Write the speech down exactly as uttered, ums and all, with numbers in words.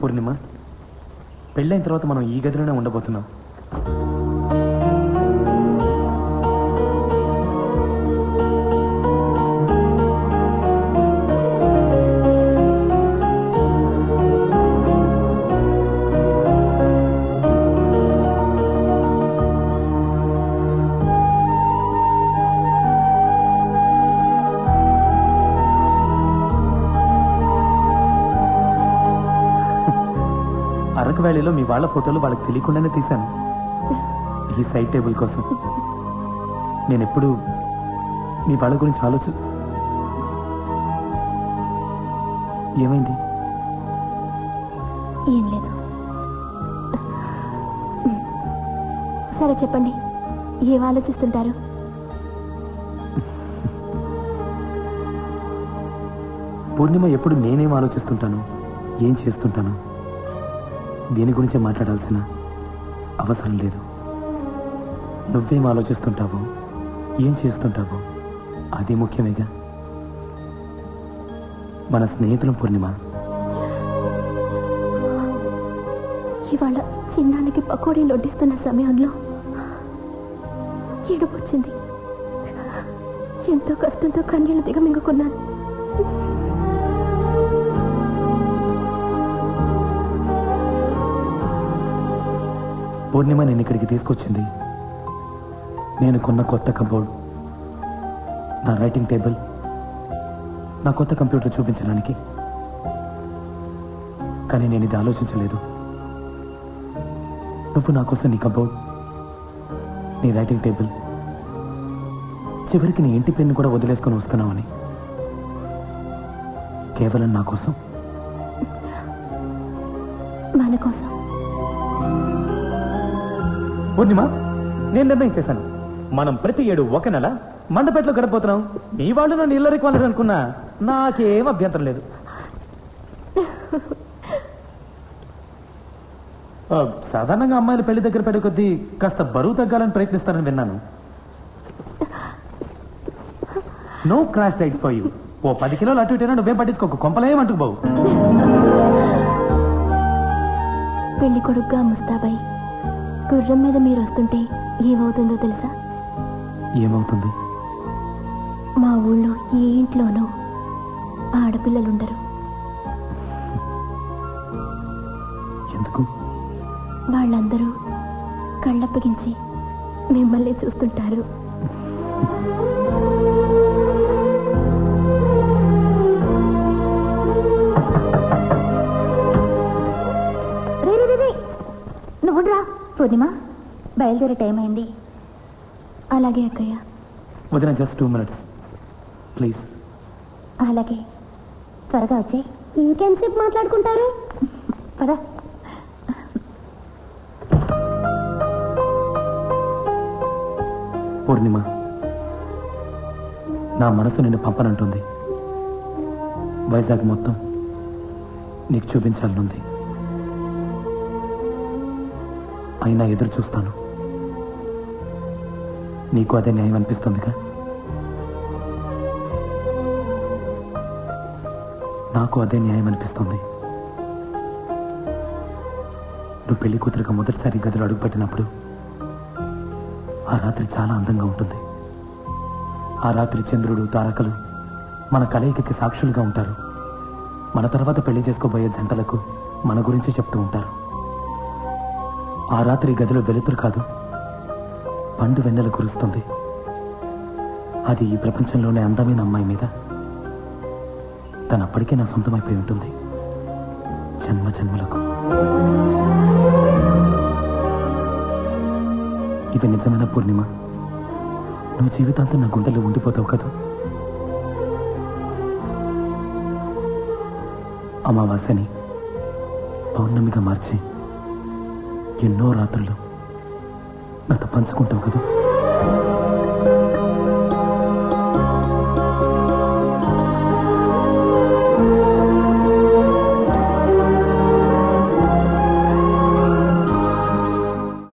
పూర్ణిమ పెళ్ళైన తర్వాత మనం ఈ గదిలోనే ఉండబోతున్నాం. వేళలో మీ వాళ్ళ ఫోటోలు వాళ్ళకి తెలియకుండానే తీశాను ఈ సైడ్ టేబుల్ కోసం. నేను ఎప్పుడు మీ వాళ్ళ గురించి ఆలోచన ఏమైంది? ఏం లేదు. సరే చెప్పండి, ఏం ఆలోచిస్తుంటారు? పూర్ణిమ, ఎప్పుడు నేనేం ఆలోచిస్తుంటాను, ఏం చేస్తుంటాను, దీని గురించి మాట్లాడాల్సిన అవసరం లేదు. నువ్వేం ఆలోచిస్తుంటావో, ఏం చేస్తుంటావో అది ముఖ్యమేగా. మన స్నేహితులం పూర్ణిమ. ఇవాళ చిన్నానికి పకోడీలు వడ్డిస్తున్న సమయంలో ఏడుపు వచ్చింది. ఎంతో కష్టంతో కన్నీళ్లు దిగమింగుకున్నాను. పూర్ణిమ నేను ఇక్కడికి తీసుకొచ్చింది నేను కొన్న కొత్త కబోర్డ్, నా రైటింగ్ టేబుల్, నా కొత్త కంప్యూటర్ చూపించడానికి. కానీ నేను ఇది ఆలోచించలేదు. నువ్వు నా కోసం నీ కబోర్డ్, నీ రైటింగ్ టేబుల్, చివరికి నీ ఇంటి పెన్ను కూడా వదిలేసుకొని వస్తున్నావని, కేవలం నా కోసం, మన కోసం. పూర్ణిమ, నేను నిర్ణయం చేశాను. మనం ప్రతి ఏడు ఒక నెల మండపేటలో గడపబోతున్నాం. మీ వాళ్ళు నన్ను ఇల్లరికి వాళ్ళని అనుకున్నా నాకేం అభ్యంతరం లేదు. సాధారణంగా అమ్మాయిలు పెళ్లి దగ్గర పడే కొద్దీ కాస్త బరువు తగ్గాలని ప్రయత్నిస్తారని విన్నాను. No crash diet for you. ఓ పది కిలోలు అటు ఇటైనా నువ్వేం పట్టించుకోకు, కొంపలేమంటుకోవు. పెళ్లి కొడుకుగా ముస్తాబాయి గుర్రం మీద మీరు వస్తుంటే ఏమవుతుందో తెలుసా? ఏమవుతుంది? మా ఊళ్ళో ఏ ఇంట్లోనూ ఆడపిల్లలుండరు. ఎందుకు? వాళ్ళందరూ కళ్ళప్పగించి మిమ్మల్ని చూస్తుంటారు. పూర్ణిమ, బయలుదేరే టైం అయింది. అలాగే అక్కయ్య. వదిన, జస్ట్ టూ మినిట్స్ ప్లీజ్. అలాగే, త్వరగా వచ్చే. ఇంకెంతసేపు మాట్లాడుకుంటారు? పద. పూర్ణిమ, నా మనసు నిన్ను పంపనంటుంది. వైజాగ్ మొత్తం నీకు చూపించాలనుంది. అయినా ఎదురు చూస్తాను. నీకు అదే న్యాయం అనిపిస్తుందిగా? నాకు అదే న్యాయం అనిపిస్తుంది. నువ్వు పెళ్లి కూతురుగా మొదటిసారి గదిలో అడుగుపెట్టినప్పుడు ఆ రాత్రి చాలా అందంగా ఉంటుంది. ఆ రాత్రి చంద్రుడు, తారకలు మన కలయికకి సాక్షులుగా ఉంటారు. మన తర్వాత పెళ్లి చేసుకోబోయే జంటలకు మన గురించి చెప్తూ ఉంటారు. ఆ రాత్రి గదిలో వెలుతురు కాదు, పండు వెన్నెల కురుస్తుంది. అది ఈ ప్రపంచంలోనే అందమైన అమ్మాయి మీద తను అప్పటికే నా సొంతమైపోయి ఉంటుంది జన్మ జన్మలకు. ఇది నిజమైన పూర్ణిమ. నువ్వు జీవితాంతం నా గుండెల్లో ఉండిపోతావు కదా. అమావాస్యని పౌర్ణమిగా మార్చి ఎన్నో రాత్రులు నాతో పంచుకుంటావు కదా.